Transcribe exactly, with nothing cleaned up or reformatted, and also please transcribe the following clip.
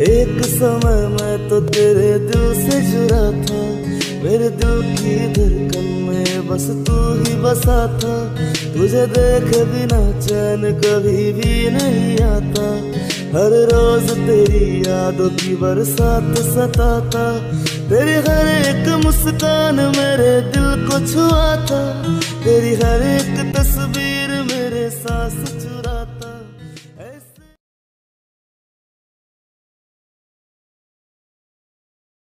एक समय मैं तो तेरे दिल से जुड़ा था, मेरे दिल की धड़कन में बस तू ही बसा था। तुझे देखे बिना चैन कभी भी नहीं आता, हर रोज तेरी यादों की बरसात सताता। तेरी हर एक मुस्कान मेरे दिल को छुआ था, तेरी हर एक तस्वीर